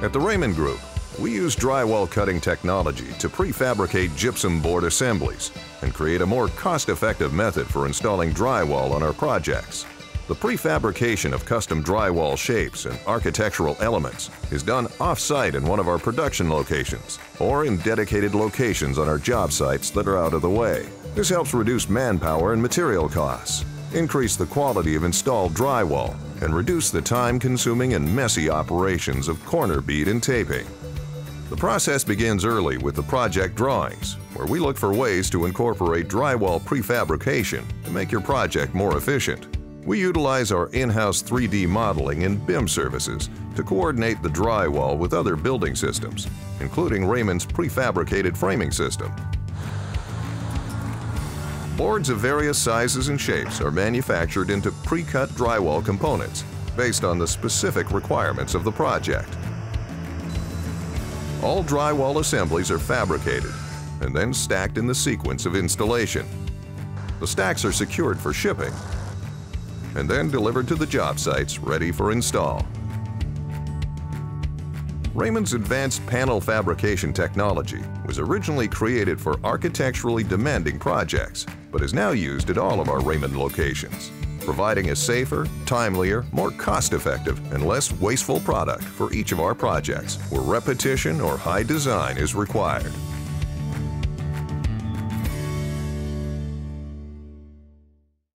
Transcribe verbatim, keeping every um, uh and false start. At the Raymond Group, we use drywall cutting technology to prefabricate gypsum board assemblies and create a more cost-effective method for installing drywall on our projects. The prefabrication of custom drywall shapes and architectural elements is done off-site in one of our production locations or in dedicated locations on our job sites that are out of the way. This helps reduce manpower and material costs, increase the quality of installed drywall, and reduce the time-consuming and messy operations of corner bead and taping. The process begins early with the project drawings, where we look for ways to incorporate drywall prefabrication to make your project more efficient. We utilize our in-house three D modeling and B I M services to coordinate the drywall with other building systems, including Raymond's prefabricated framing system. Boards of various sizes and shapes are manufactured into pre-cut drywall components based on the specific requirements of the project. All drywall assemblies are fabricated and then stacked in the sequence of installation. The stacks are secured for shipping and then delivered to the job sites ready for install. Raymond's advanced panel fabrication technology was originally created for architecturally demanding projects, but is now used at all of our Raymond locations, providing a safer, timelier, more cost-effective, and less wasteful product for each of our projects where repetition or high design is required.